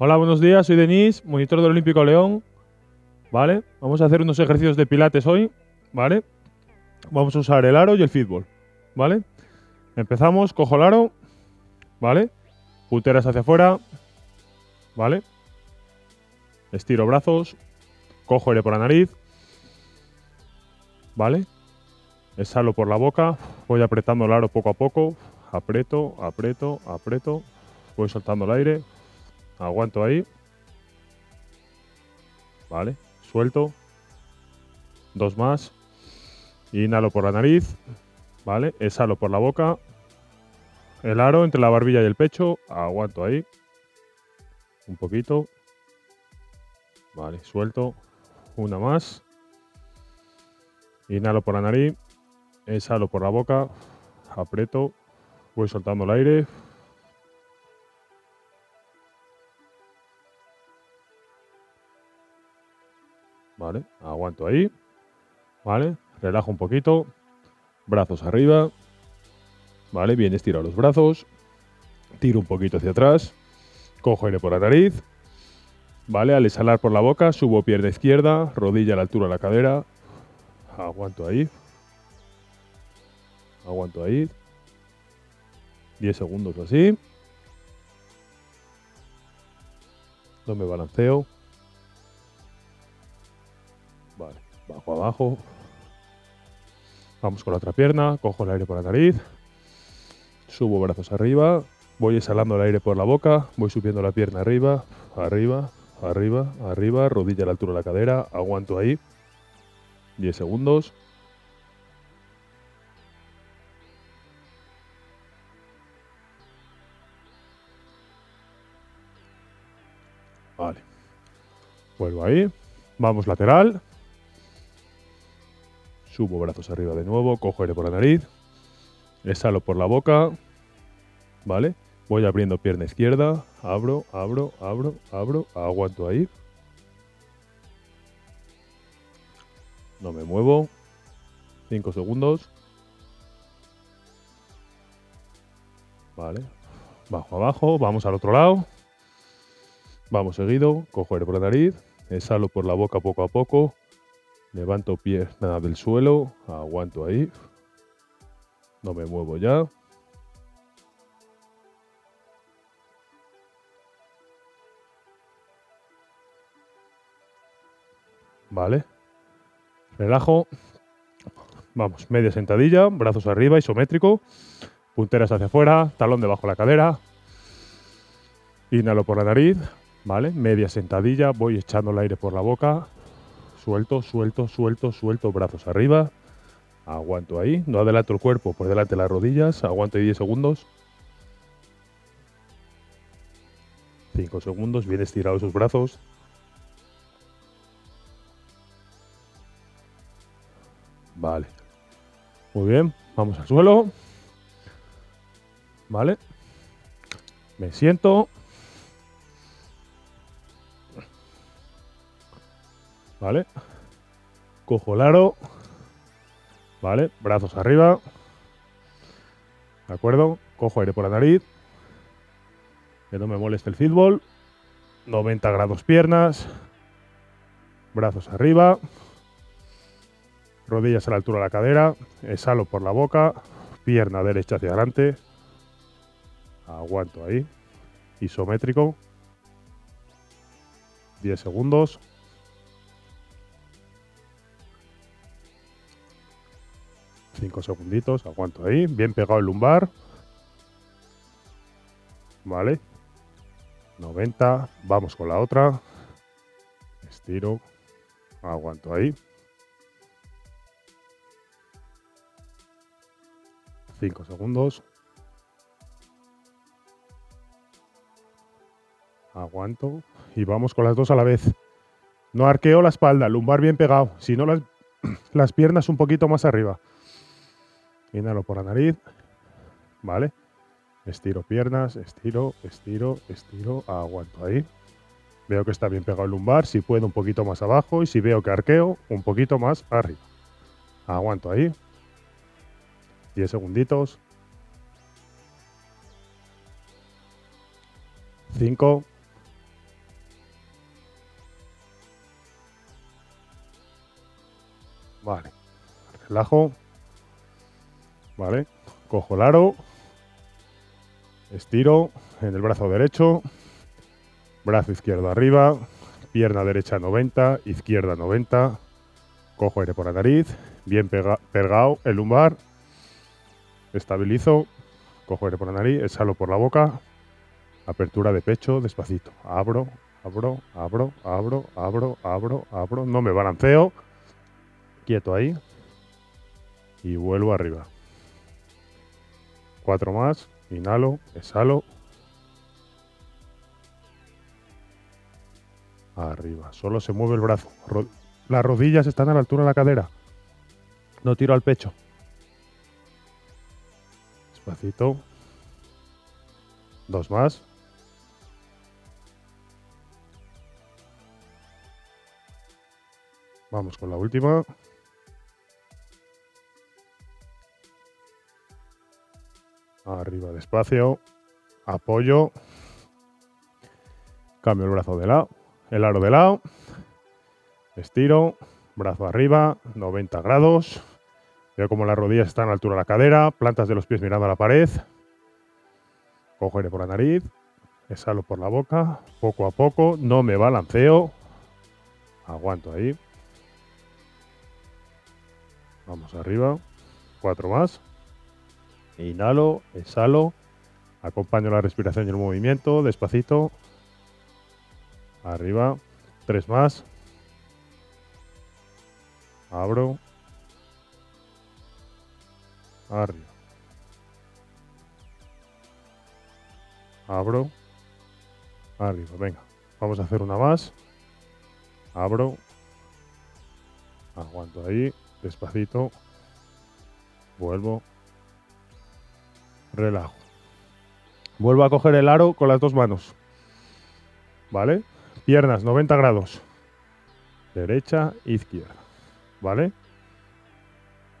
Hola, buenos días, soy Denis, monitor del Olímpico de León, ¿vale? Vamos a hacer unos ejercicios de pilates hoy, ¿vale? Vamos a usar el aro y el fitball, ¿vale? Empezamos, cojo el aro, ¿vale? Punteras hacia afuera, ¿vale? Estiro brazos, cojo aire por la nariz, ¿vale? Exhalo por la boca, voy apretando el aro poco a poco, aprieto, aprieto, aprieto, voy soltando el aire. Aguanto ahí, vale, suelto, dos más, inhalo por la nariz, vale, exhalo por la boca, el aro entre la barbilla y el pecho, aguanto ahí, un poquito, vale, suelto, una más, inhalo por la nariz, exhalo por la boca, aprieto, voy soltando el aire. Vale, aguanto ahí, vale, relajo un poquito, brazos arriba, vale, bien estirado los brazos, tiro un poquito hacia atrás, cojo aire por la nariz, vale, al exhalar por la boca, subo pierna izquierda, rodilla a la altura de la cadera, aguanto ahí, 10 segundos o así, no me balanceo. Vale, bajo abajo. Vamos con la otra pierna, cojo el aire por la nariz, subo brazos arriba, voy exhalando el aire por la boca, voy subiendo la pierna arriba, arriba, arriba, arriba, rodilla a la altura de la cadera, aguanto ahí, 10 segundos. Vale, vuelvo ahí, vamos lateral. Subo brazos arriba de nuevo, cojo aire por la nariz, exhalo por la boca, ¿vale? Voy abriendo pierna izquierda, abro, abro, abro, abro, aguanto ahí. No me muevo, 5 segundos. Vale, bajo abajo, vamos al otro lado. Vamos seguido, cojo aire por la nariz, exhalo por la boca poco a poco. Levanto pierna del suelo, aguanto ahí, no me muevo ya. Vale, relajo, vamos, media sentadilla, brazos arriba, isométrico, punteras hacia afuera, talón debajo de la cadera, inhalo por la nariz, vale, media sentadilla, voy echando el aire por la boca. Suelto, suelto, suelto, suelto, brazos arriba, aguanto ahí, no adelanto el cuerpo, por delante las rodillas, aguanto ahí 10 segundos, 5 segundos, bien estirados sus brazos, vale, muy bien, vamos al suelo, vale, me siento. Vale, cojo el aro, vale, brazos arriba, de acuerdo, cojo aire por la nariz, que no me moleste el fitball, 90 grados piernas, brazos arriba, rodillas a la altura de la cadera, exhalo por la boca, pierna derecha hacia adelante, aguanto ahí, isométrico, 10 segundos. Cinco segunditos, aguanto ahí, bien pegado el lumbar, vale, 90, vamos con la otra, estiro, aguanto ahí, 5 segundos, aguanto y vamos con las dos a la vez, no arqueo la espalda, lumbar bien pegado, sino las piernas un poquito más arriba. Inhalo por la nariz, ¿vale? Estiro piernas, estiro, estiro, estiro, aguanto ahí. Veo que está bien pegado el lumbar, si puedo un poquito más abajo y si veo que arqueo, un poquito más arriba. Aguanto ahí. 10 segunditos. 5, Vale. Relajo. Vale. Cojo el aro. Estiro en el brazo derecho. Brazo izquierdo arriba. Pierna derecha 90. Izquierda 90. Cojo aire por la nariz. Bien pegado el lumbar. Estabilizo. Cojo aire por la nariz. Exhalo por la boca. Apertura de pecho. Despacito. Abro. Abro, abro, abro, abro, abro, abro. No me balanceo. Quieto ahí. Y vuelvo arriba. 4 más. Inhalo, exhalo. Arriba. Solo se mueve el brazo. Las rodillas están a la altura de la cadera. No tiro al pecho. Despacito. 2 más. Vamos con la última. Arriba despacio. Apoyo. Cambio el brazo de lado. El aro de lado. Estiro. Brazo arriba. 90 grados. Veo como las rodillas están a la altura de la cadera. Plantas de los pies mirando a la pared. Cojo aire por la nariz. Exhalo por la boca. Poco a poco. No me balanceo. Aguanto ahí. Vamos arriba. 4 más. Inhalo, exhalo. Acompaño la respiración y el movimiento. Despacito. Arriba. 3 más. Abro. Arriba. Abro. Arriba. Venga. Vamos a hacer una más. Abro. Aguanto ahí. Despacito, vuelvo, relajo. Vuelvo a coger el aro con las 2 manos, ¿vale? Piernas 90 grados, derecha, izquierda, ¿vale?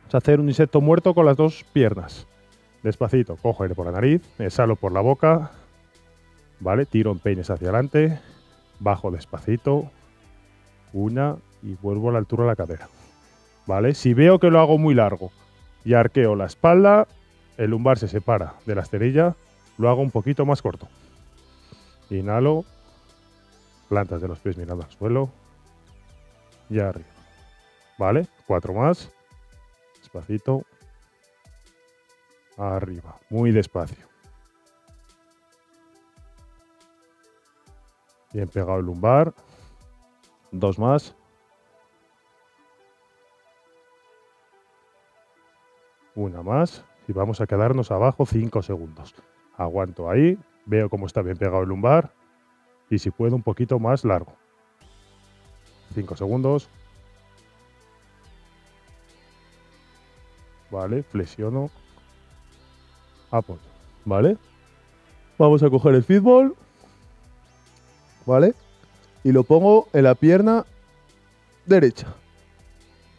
Vamos a hacer un insecto muerto con las 2 piernas. Despacito, cojo aire por la nariz, exhalo por la boca, ¿vale? Tiro en peines hacia adelante, bajo despacito, una y vuelvo a la altura de la cadera. ¿Vale? Si veo que lo hago muy largo y arqueo la espalda, el lumbar se separa de la esterilla, lo hago un poquito más corto. Inhalo, plantas de los pies mirando al suelo y arriba. ¿Vale? 4 más, despacito, arriba, muy despacio. Bien pegado el lumbar, 2 más. 1 más y vamos a quedarnos abajo 5 segundos. Aguanto ahí, veo cómo está bien pegado el lumbar y si puedo un poquito más largo. 5 segundos. Vale, flexiono. Apoyo. Vale. Vamos a coger el fútbol. Vale. Y lo pongo en la pierna derecha.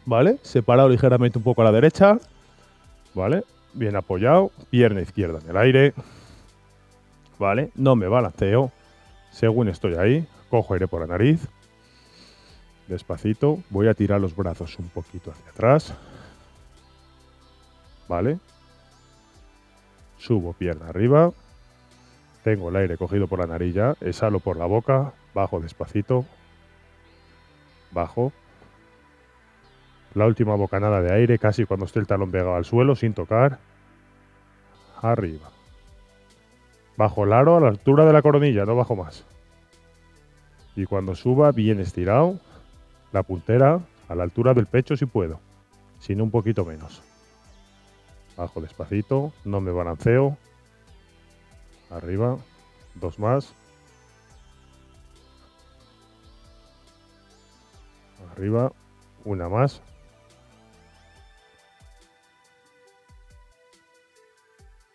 Vale. Separado ligeramente un poco a la derecha. ¿Vale? Bien apoyado, pierna izquierda en el aire, ¿vale? No me balanceo, según estoy ahí, cojo aire por la nariz, despacito, voy a tirar los brazos un poquito hacia atrás, ¿vale? Subo pierna arriba, tengo el aire cogido por la nariz ya, exhalo por la boca, bajo despacito, bajo. La última bocanada de aire, casi cuando esté el talón pegado al suelo, sin tocar. Arriba. Bajo el aro a la altura de la coronilla, no bajo más. Y cuando suba, bien estirado, la puntera a la altura del pecho si puedo, sino un poquito menos. Bajo despacito, no me balanceo. Arriba, 2 más. Arriba, 1 más.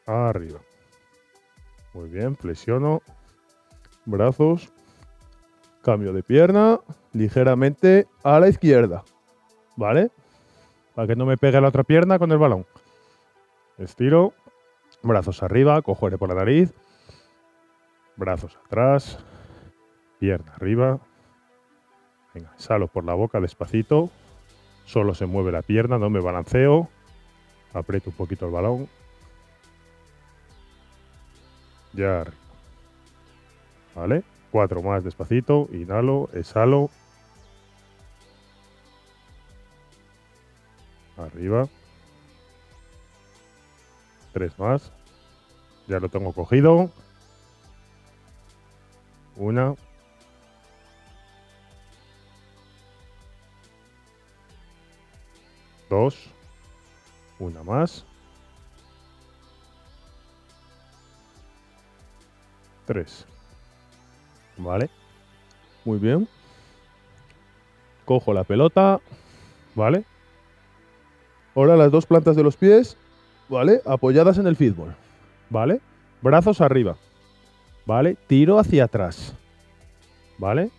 Arriba. Muy bien, flexiono. Brazos. Cambio de pierna. Ligeramente a la izquierda. ¿Vale? Para que no me pegue la otra pierna con el balón. Estiro. Brazos arriba. Cojo aire por la nariz. Brazos atrás. Pierna arriba. Venga, exhalo por la boca despacito. Solo se mueve la pierna, no me balanceo. Aprieto un poquito el balón. Ya arriba. ¿Vale? 4 más despacito. Inhalo, exhalo. Arriba. 3 más. Ya lo tengo cogido. 1. 2. 1 más. 3. Vale. Muy bien. Cojo la pelota. Vale. Ahora las dos plantas de los pies. Vale. Apoyadas en el fútbol. Vale. Brazos arriba. Vale. Tiro hacia atrás. Vale.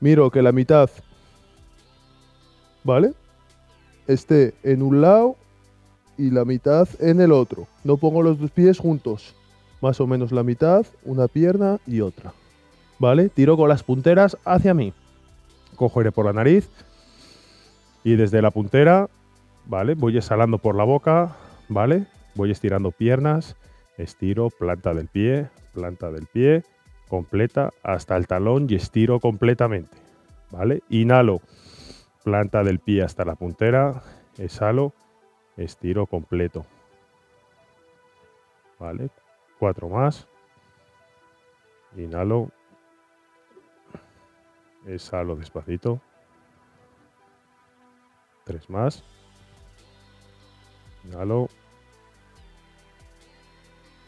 Miro que la mitad. Vale. Esté en un lado y la mitad en el otro. No pongo los dos pies juntos. Más o menos la mitad, una pierna y otra. ¿Vale? Tiro con las punteras hacia mí. Cojo aire por la nariz. Y desde la puntera, ¿vale? Voy exhalando por la boca, ¿vale? Voy estirando piernas. Estiro, planta del pie, completa hasta el talón y estiro completamente. ¿Vale? Inhalo, planta del pie hasta la puntera. Exhalo, estiro completo. ¿Vale? 4 más. Inhalo. Exhalo despacito. 3 más. Inhalo.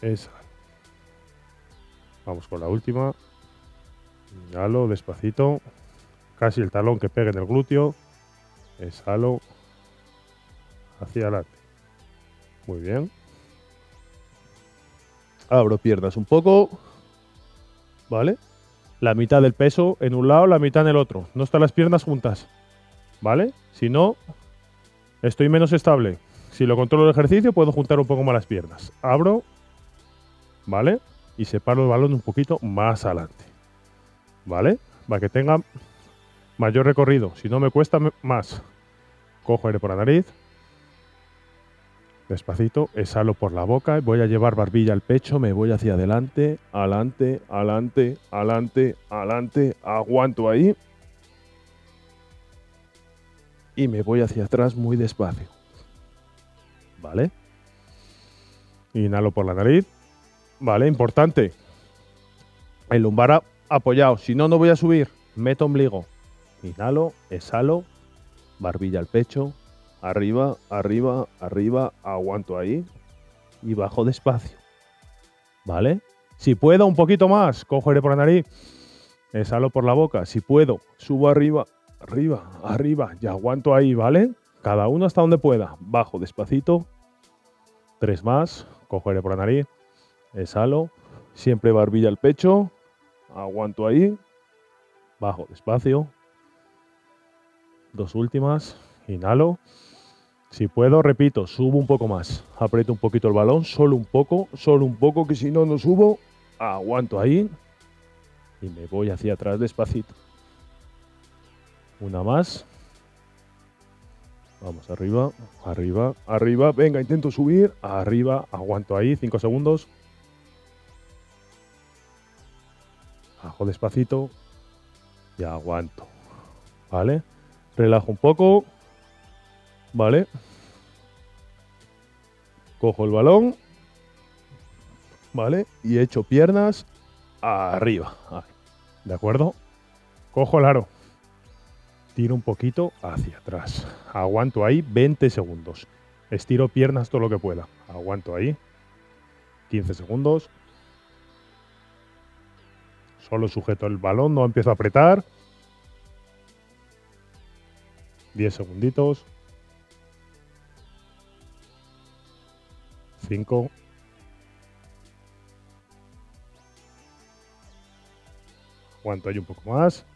Exhalo. Vamos con la última. Inhalo despacito. Casi el talón que pegue en el glúteo. Exhalo. Hacia adelante. Muy bien. Abro piernas un poco. ¿Vale? La mitad del peso en un lado, la mitad en el otro. No están las piernas juntas. ¿Vale? Si no, estoy menos estable. Si lo controlo el ejercicio, puedo juntar un poco más las piernas. Abro. ¿Vale? Y separo el balón un poquito más adelante. ¿Vale? Para que tenga mayor recorrido. Si no, me cuesta más. Cojo aire por la nariz. Despacito, exhalo por la boca, voy a llevar barbilla al pecho, me voy hacia adelante, adelante, adelante, adelante, adelante, aguanto ahí. Y me voy hacia atrás muy despacio. ¿Vale? Inhalo por la nariz. Vale, importante. El lumbar apoyado, si no, no voy a subir. Meto ombligo. Inhalo, exhalo, barbilla al pecho. Arriba, arriba, arriba, aguanto ahí y bajo despacio, ¿vale? Si puedo, un poquito más, cojo aire por la nariz, exhalo por la boca, si puedo, subo arriba, arriba, arriba y aguanto ahí, ¿vale? Cada uno hasta donde pueda, bajo despacito, 3 más, cojo aire por la nariz, exhalo, siempre barbilla al pecho, aguanto ahí, bajo despacio, 2 últimas, inhalo. Si puedo, repito, subo un poco más. Aprieto un poquito el balón, solo un poco, que si no, no subo. Aguanto ahí y me voy hacia atrás despacito. 1 más. Vamos, arriba, arriba, arriba. Venga, intento subir. Arriba, aguanto ahí, 5 segundos. Bajo despacito y aguanto. ¿Vale? Relajo un poco. Vale, cojo el balón, vale, y echo piernas arriba, vale. ¿De acuerdo? Cojo el aro, tiro un poquito hacia atrás, aguanto ahí 20 segundos, estiro piernas todo lo que pueda, aguanto ahí 15 segundos, solo sujeto el balón, no empiezo a apretar, 10 segunditos, 5, aguanto ahí un poco más,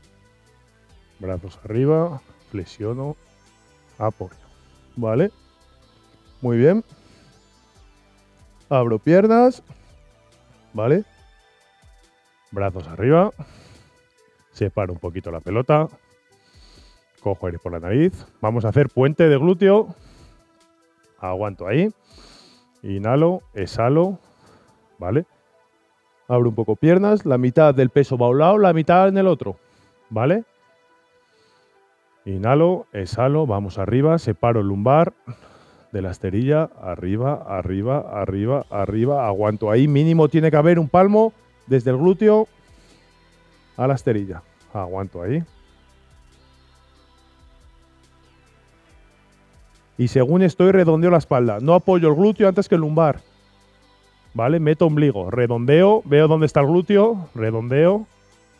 brazos arriba, flexiono, apoyo, ¿vale? Muy bien, abro piernas, ¿vale? Brazos arriba, separo un poquito la pelota, Cojo aire por la nariz. Vamos a hacer puente de glúteo. Aguanto ahí. Inhalo, exhalo. ¿Vale? Abro un poco piernas. La mitad del peso va a un lado, la mitad en el otro. ¿Vale? Inhalo, exhalo. Vamos arriba. Separo el lumbar de la esterilla. Arriba, arriba, arriba, arriba. Aguanto ahí. Mínimo tiene que haber un palmo desde el glúteo a la esterilla. Aguanto ahí. Y según estoy, redondeo la espalda. No apoyo el glúteo antes que el lumbar. ¿Vale? Meto ombligo. Redondeo. Veo dónde está el glúteo. Redondeo.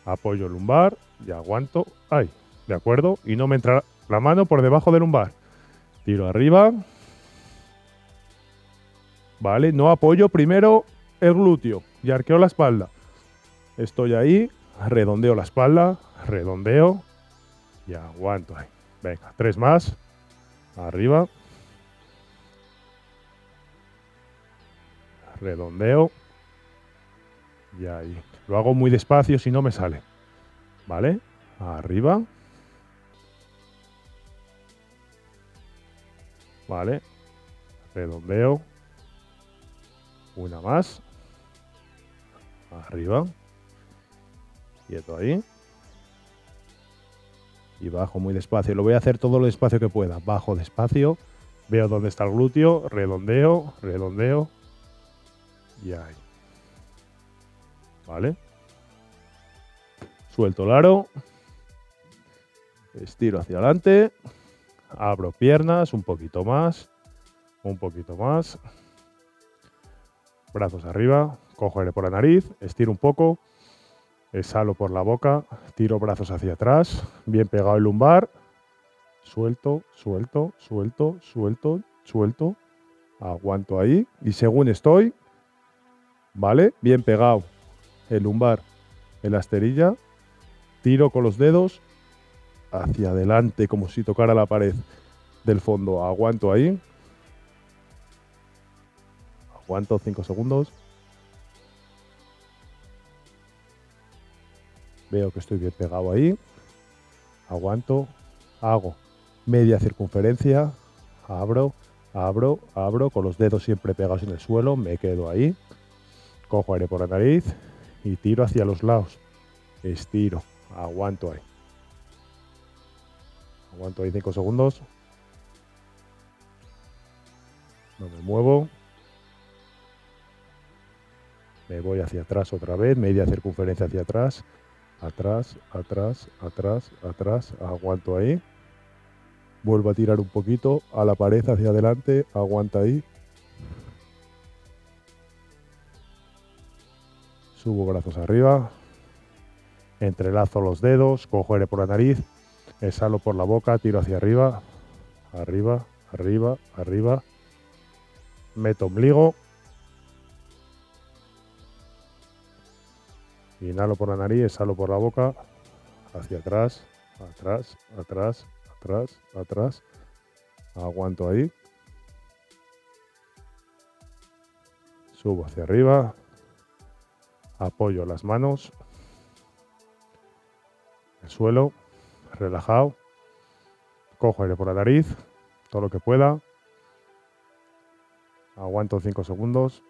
Apoyo el lumbar. Y aguanto. Ahí. ¿De acuerdo? Y no me entra la mano por debajo del lumbar. Tiro arriba. ¿Vale? No apoyo primero el glúteo. Y arqueo la espalda. Estoy ahí. Redondeo la espalda. Redondeo. Y aguanto ahí. Venga. 3 más. Arriba, redondeo y ahí. Lo hago muy despacio si no me sale. ¿Vale? Arriba. ¿Vale? Redondeo. Una más. Arriba. Quieto ahí. Y bajo muy despacio. Lo voy a hacer todo lo despacio que pueda. Bajo despacio. Veo dónde está el glúteo. Redondeo. Redondeo. Y ahí. ¿Vale? Suelto el aro. Estiro hacia adelante. Abro piernas. Un poquito más. Un poquito más. Brazos arriba. Cojo aire por la nariz. Estiro un poco. Exhalo por la boca, tiro brazos hacia atrás, bien pegado el lumbar, suelto, suelto, suelto, suelto, suelto, aguanto ahí y según estoy, ¿vale? Bien pegado el lumbar en la esterilla, tiro con los dedos hacia adelante como si tocara la pared del fondo, aguanto ahí, aguanto 5 segundos. Veo que estoy bien pegado ahí, aguanto, hago media circunferencia, abro, abro, abro, con los dedos siempre pegados en el suelo, me quedo ahí, cojo aire por la nariz y tiro hacia los lados, estiro, aguanto ahí 5 segundos, no me muevo, me voy hacia atrás otra vez, media circunferencia hacia atrás, atrás, atrás, atrás, atrás, aguanto ahí. Vuelvo a tirar un poquito a la pared hacia adelante, aguanta ahí. Subo brazos arriba. Entrelazo los dedos, cojo aire por la nariz, exhalo por la boca, tiro hacia arriba. Arriba, arriba, arriba. Meto ombligo. Inhalo por la nariz, exhalo por la boca, hacia atrás, atrás, atrás, atrás, atrás. Aguanto ahí. Subo hacia arriba. Apoyo las manos. El suelo. Relajado. Cojo aire por la nariz. Todo lo que pueda. Aguanto 5 segundos.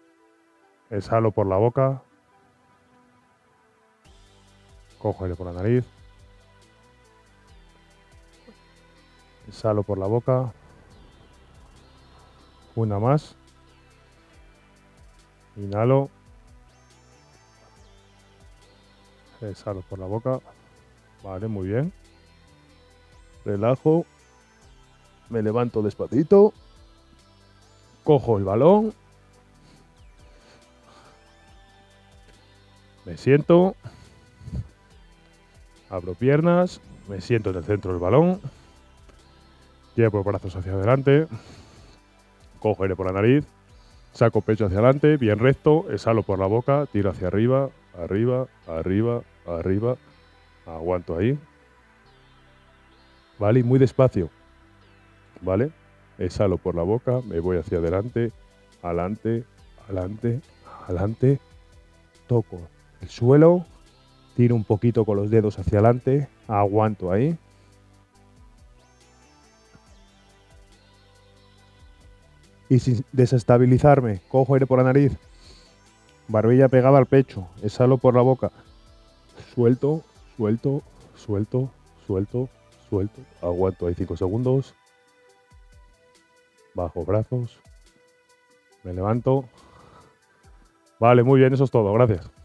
Exhalo por la boca. Cojo aire por la nariz, exhalo por la boca, una más, inhalo, exhalo por la boca, vale, muy bien, relajo, me levanto despacito, cojo el balón, me siento. Abro piernas, me siento en el centro del balón, llevo brazos hacia adelante, cojo aire por la nariz, saco pecho hacia adelante, bien recto, exhalo por la boca, tiro hacia arriba, arriba, arriba, arriba, aguanto ahí, ¿vale? Y muy despacio, ¿vale? Exhalo por la boca, me voy hacia adelante, adelante, adelante, adelante, toco el suelo. Tiro un poquito con los dedos hacia adelante, aguanto ahí, y sin desestabilizarme, cojo aire por la nariz, barbilla pegada al pecho, exhalo por la boca, suelto, suelto, suelto, suelto, suelto, aguanto ahí 5 segundos, bajo brazos, me levanto. Vale, muy bien, eso es todo, gracias.